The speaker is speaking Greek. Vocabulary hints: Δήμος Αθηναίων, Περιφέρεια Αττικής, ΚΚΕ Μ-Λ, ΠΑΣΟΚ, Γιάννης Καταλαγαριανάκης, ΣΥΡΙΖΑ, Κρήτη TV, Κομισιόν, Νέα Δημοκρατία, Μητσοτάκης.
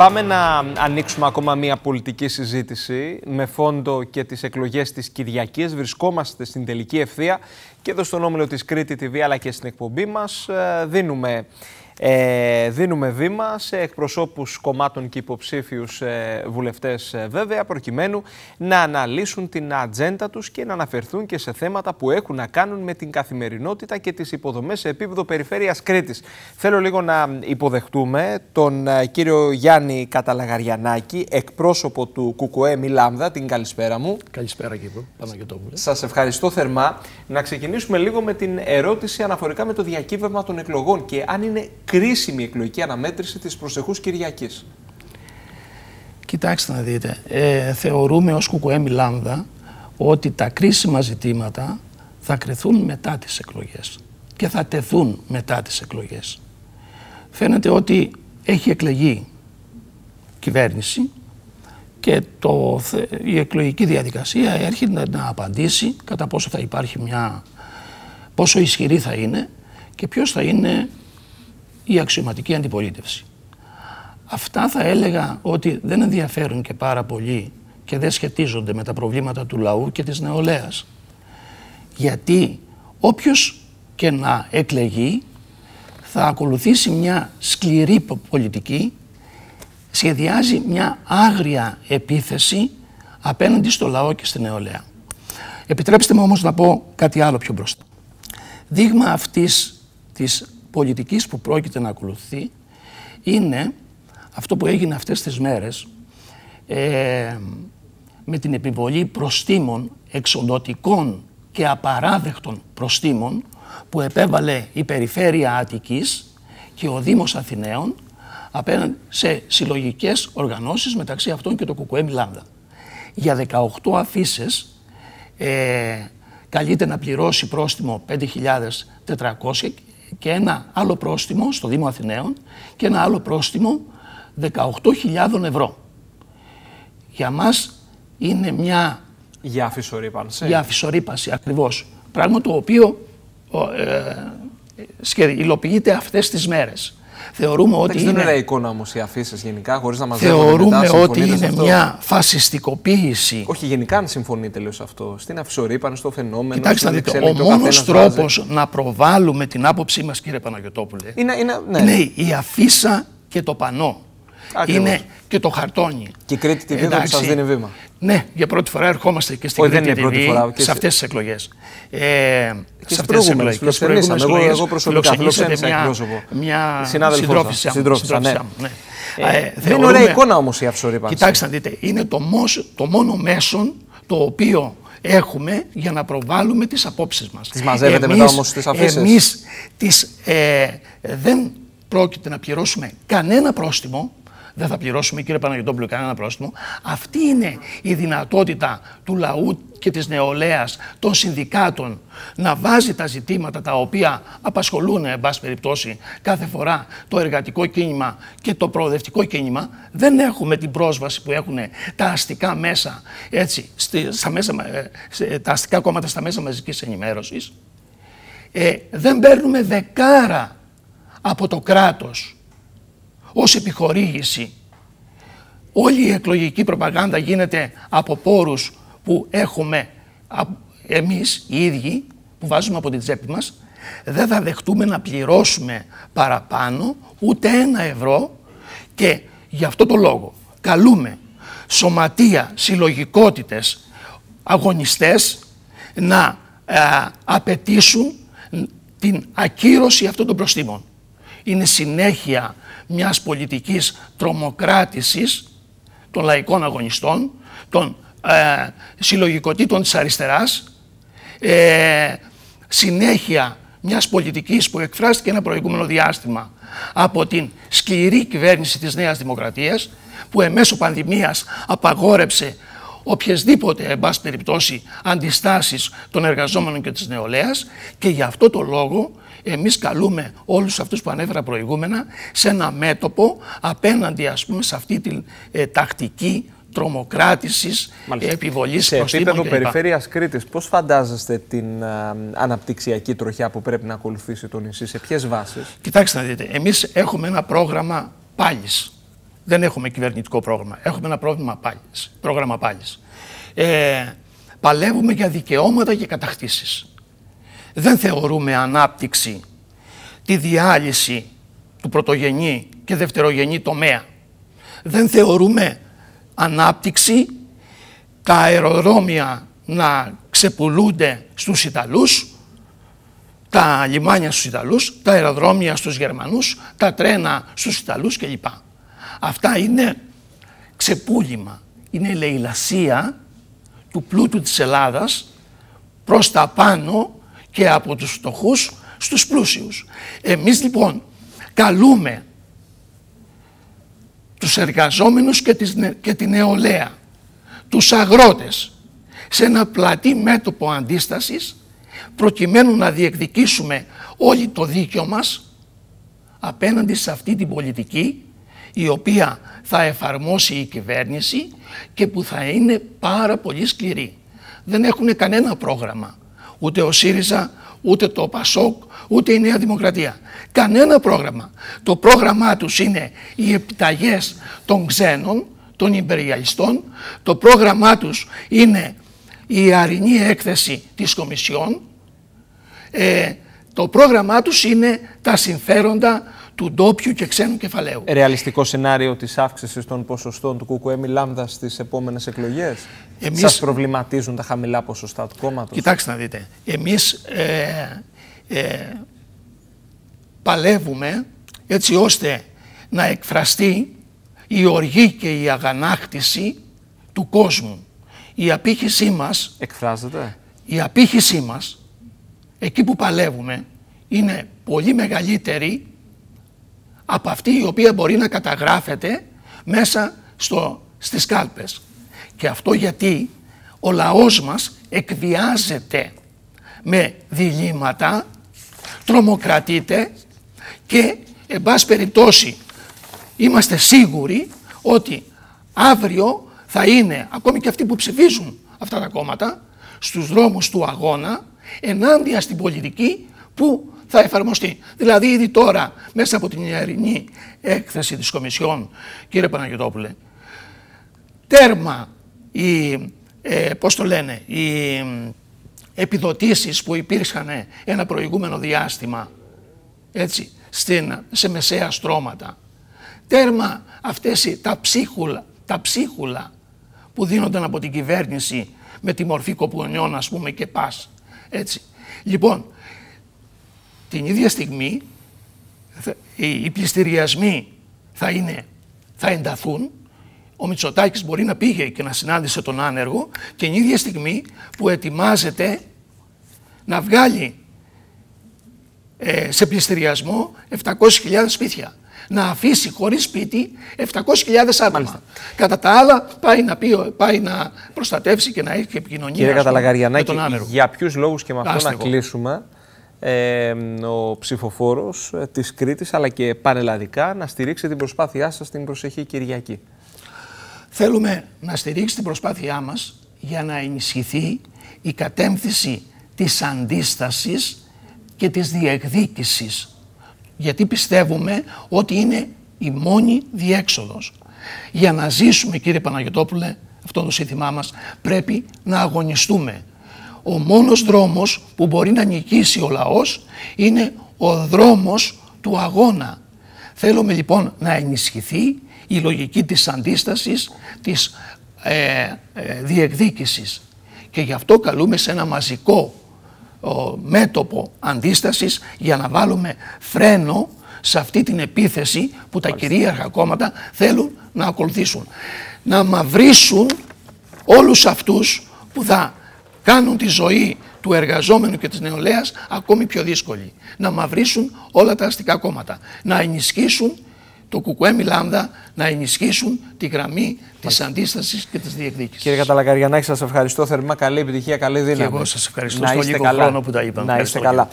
Πάμε να ανοίξουμε ακόμα μία πολιτική συζήτηση με φόντο και τις εκλογές της Κυριακής. Βρισκόμαστε στην τελική ευθεία και εδώ στον όμιλο της Κρήτη TV αλλά και στην εκπομπή μας δίνουμε βήμα σε εκπροσώπους κομμάτων και υποψήφιους βουλευτές βέβαια προκειμένου να αναλύσουν την ατζέντα τους και να αναφερθούν και σε θέματα που έχουν να κάνουν με την καθημερινότητα και τις υποδομές σε επίπεδο περιφέρειας Κρήτης. Θέλω λίγο να υποδεχτούμε τον κύριο Γιάννη Καταλαγαριανάκη, εκπρόσωπο του ΚΚΕ Μ-Λ. Την καλησπέρα μου. Καλησπέρα κύριε Παναγιωτόπουλε. Σας ευχαριστώ θερμά. Να ξεκινήσουμε λίγο με την ερώτηση αναφορικά με το διακύβευμα των εκλογών και αν είναι κρίσιμη εκλογική αναμέτρηση της προσεχούς Κυριακής. Κοιτάξτε να δείτε, θεωρούμε ως ΚΚΕ Μ-Λ ότι τα κρίσιμα ζητήματα θα κρυθούν μετά τις εκλογές και θα τεθούν μετά τις εκλογές. Φαίνεται ότι έχει εκλεγεί κυβέρνηση και η εκλογική διαδικασία έρχεται να απαντήσει κατά πόσο θα υπάρχει πόσο ισχυρή θα είναι και ποιος θα είναι η αξιωματική αντιπολίτευση. Αυτά θα έλεγα ότι δεν ενδιαφέρουν και πάρα πολύ και δεν σχετίζονται με τα προβλήματα του λαού και της νεολαίας. Γιατί όποιος και να εκλεγεί θα ακολουθήσει μια σκληρή πολιτική, σχεδιάζει μια άγρια επίθεση απέναντι στο λαό και στη νεολαία. Επιτρέψτε μου όμως να πω κάτι άλλο πιο μπροστά. Δείγμα αυτής της πολιτικής που πρόκειται να ακολουθεί είναι αυτό που έγινε αυτές τις μέρες με την επιβολή προστίμων, εξοντωτικών και απαράδεκτων προστίμων που επέβαλε η Περιφέρεια Αττικής και ο Δήμος Αθηναίων απέναντι σε συλλογικές οργανώσεις, μεταξύ αυτών και το ΚΚΕ Μ-Λ. Για 18 αφίσες καλείται να πληρώσει πρόστιμο 5.400 και ένα άλλο πρόστιμο στο Δήμο Αθηναίων και ένα άλλο πρόστιμο 18.000 ευρώ. Για μας είναι μια... Για αφισορύπανση. Για αφισορύπανση, ακριβώς. Πράγμα το οποίο υλοποιείται αυτές τις μέρες. Θεωρούμε ότι δεν είναι εικόνα όμως οι αφήσεις γενικά, χωρίς να μας θεωρούμε μετά, ότι είναι αυτό μια φασιστικοποίηση. Όχι, γενικά αν συμφωνεί τελείως αυτό. Στην αυσορύπανση, στο φαινόμενο. Κοιτάξτε, ο μόνος τρόπος να προβάλλουμε την άποψή μας, κύριε Παναγιωτόπουλε, είναι η αφίσα και το πανό. Ακριβώς. Είναι και το χαρτόνι. Και η Κρήτη TV δεν σας δίνει βήμα. Ναι, για πρώτη φορά ερχόμαστε και στην Κρήτη TV σε αυτές τις εκλογές. Σε αυτές τις εκλογές. Εγώ προσωπικά φιλοξενήσα εκπρόσωπο. Μια συντρόφισσα μου. Δεν είναι ωραία εικόνα όμως η αυσορύπανση. Κοιτάξτε να δείτε, είναι το μόνο μέσον το οποίο έχουμε για να προβάλλουμε τις απόψεις μας. Τις μαζεύετε μετά όμως τις αφήσεις. Εμείς δεν πρόκειται να πληρώσουμε κανένα πρόστιμο. Δεν θα πληρώσουμε, κύριε Παναγιωτόπουλο, κανένα πρόστιμο. Αυτή είναι η δυνατότητα του λαού και της νεολαίας, των συνδικάτων, να βάζει τα ζητήματα τα οποία απασχολούν, εν πάση περιπτώσει, κάθε φορά το εργατικό κίνημα και το προοδευτικό κίνημα. Δεν έχουμε την πρόσβαση που έχουν τα αστικά μέσα, έτσι, τα αστικά κόμματα στα μέσα μαζικής ενημέρωσης. Δεν παίρνουμε δεκάρα από το κράτος ως επιχορήγηση. Όλη η εκλογική προπαγάνδα γίνεται από πόρους που έχουμε εμείς οι ίδιοι, που βάζουμε από την τσέπη μας. Δεν θα δεχτούμε να πληρώσουμε παραπάνω ούτε ένα ευρώ και γι' αυτό το λόγο καλούμε σωματεία, συλλογικότητες, αγωνιστές να απαιτήσουν την ακύρωση αυτών των προστήμων. Είναι συνέχεια μιας πολιτικής τρομοκράτησης των λαϊκών αγωνιστών, των συλλογικοτήτων της αριστεράς, συνέχεια μιας πολιτικής που εκφράστηκε ένα προηγούμενο διάστημα από την σκληρή κυβέρνηση της Νέας Δημοκρατίας, που εμέσω πανδημίας απαγόρεψε οποιασδήποτε, εν πάση περιπτώσει, αντιστάσεις των εργαζόμενων και της νεολαίας, και γι' αυτό το λόγο εμείς καλούμε όλους αυτούς που ανέφερα προηγούμενα σε ένα μέτωπο απέναντι, ας πούμε, σε αυτή την τακτική τρομοκράτησης, επιβολής προστήμων. Σε επίπεδο περιφέρειας Κρήτης, πώς φαντάζεστε την αναπτυξιακή τροχιά που πρέπει να ακολουθήσει το νησί, σε ποιες βάσεις? Κοιτάξτε να δείτε, εμείς έχουμε ένα πρόγραμμα πάλης. Δεν έχουμε κυβερνητικό πρόγραμμα. Έχουμε ένα πρόγραμμα πάλης. Παλεύουμε για δικαιώματα και κατακτήσεις. Δεν θεωρούμε ανάπτυξη τη διάλυση του πρωτογενή και δευτερογενή τομέα. Δεν θεωρούμε ανάπτυξη τα αεροδρόμια να ξεπουλούνται στους Ιταλούς, τα λιμάνια στους Ιταλούς, τα αεροδρόμια στους Γερμανούς, τα τρένα στους Ιταλούς κλπ. Αυτά είναι ξεπούλημα, είναι λαιλασία του πλούτου της Ελλάδας προς τα πάνω και από τους φτωχούς στους πλούσιους. Εμείς λοιπόν καλούμε τους εργαζόμενους και την νεολαία, τους αγρότες, σε ένα πλατή μέτωπο αντίστασης, προκειμένου να διεκδικήσουμε όλοι το δίκιο μας απέναντι σε αυτή την πολιτική, η οποία θα εφαρμόσει η κυβέρνηση και που θα είναι πάρα πολύ σκληρή. Δεν έχουν κανένα πρόγραμμα, ούτε ο ΣΥΡΙΖΑ, ούτε το ΠΑΣΟΚ, ούτε η Νέα Δημοκρατία. Κανένα πρόγραμμα. Το πρόγραμμά τους είναι οι επιταγές των ξένων, των υπεριαλιστών. Το πρόγραμμά τους είναι η αρινή έκθεση της Κομισιόν. Το πρόγραμμά τους είναι τα συμφέροντα του ντόπιου και ξένου κεφαλαίου. Ρεαλιστικό σενάριο της αύξησης των ποσοστών του ΚΚΕ Μ-Λ στις επόμενες εκλογές. Σας προβληματίζουν τα χαμηλά ποσοστά του κόμματος? Κοιτάξτε να δείτε. Εμείς παλεύουμε έτσι ώστε να εκφραστεί η οργή και η αγανάκτηση του κόσμου. Η απήχησή μας... Εκφράζεται. Η απήχησή μας, εκεί που παλεύουμε, είναι πολύ μεγαλύτερη από αυτή η οποία μπορεί να καταγράφεται μέσα στις κάλπες. Και αυτό γιατί ο λαός μας εκβιάζεται με διλήμματα, τρομοκρατείται και, εν πάση περιπτώσει, είμαστε σίγουροι ότι αύριο θα είναι, ακόμη και αυτοί που ψηφίζουν αυτά τα κόμματα, στους δρόμους του αγώνα, ενάντια στην πολιτική που θα εφαρμοστεί. Δηλαδή, ήδη τώρα, μέσα από την ιερινή έκθεση της Κομισιόν, κύριε Παναγιωτόπουλε, τέρμα οι επιδοτήσεις που υπήρχαν ένα προηγούμενο διάστημα, έτσι, σε μεσαία στρώματα, τέρμα αυτές τα ψίχουλα που δίνονταν από την κυβέρνηση με τη μορφή κοπονιών, ας πούμε, και ΠΑΣ, έτσι. Λοιπόν, την ίδια στιγμή οι πληστηριασμοί θα ενταθούν. Ο Μητσοτάκης μπορεί να πήγε και να συνάντησε τον άνεργο, και την ίδια στιγμή που ετοιμάζεται να βγάλει σε πληστηριασμό 700.000 σπίτια. Να αφήσει χωρίς σπίτι 700.000 άτομα. Μάλιστα. Κατά τα άλλα πάει να προστατεύσει και να έχει και επικοινωνία. Κύριε Καταλαγαριανάκη, για ποιους λόγους, και με αυτό να κλείσουμε, ο ψηφοφόρος της Κρήτης αλλά και πανελλαδικά να στηρίξει την προσπάθειά σας την προσεχή Κυριακή? Θέλουμε να στηρίξει την προσπάθειά μας για να ενισχυθεί η κατεύθυνση της αντίστασης και της διεκδίκησης. Γιατί πιστεύουμε ότι είναι η μόνη διέξοδος. Για να ζήσουμε, κύριε Παναγιωτόπουλε, αυτό το σύνθημά μας, πρέπει να αγωνιστούμε. Ο μόνος δρόμος που μπορεί να νικήσει ο λαός είναι ο δρόμος του αγώνα. Θέλουμε λοιπόν να ενισχυθεί η λογική της αντίστασης, της διεκδίκησης. Και γι' αυτό καλούμε σε ένα μαζικό μέτωπο αντίστασης για να βάλουμε φρένο σε αυτή την επίθεση που τα κυρίαρχα κόμματα θέλουν να ακολουθήσουν. Να μαυρίσουν όλους αυτούς που θα κάνουν τη ζωή του εργαζόμενου και της νεολαίας ακόμη πιο δύσκολη. Να μαυρίσουν όλα τα αστικά κόμματα. Να ενισχύσουν το ΚΚΕ Μ-Λ, να ενισχύσουν τη γραμμή της αντίστασης και της διεκδίκησης. Κύριε Καταλαγαριανάκη, σας ευχαριστώ θερμά. Καλή επιτυχία, καλή δύναμη. Και εγώ σας ευχαριστώ. Να είστε στον λίγο χρόνο που τα είπαμε. Να είστε καλά.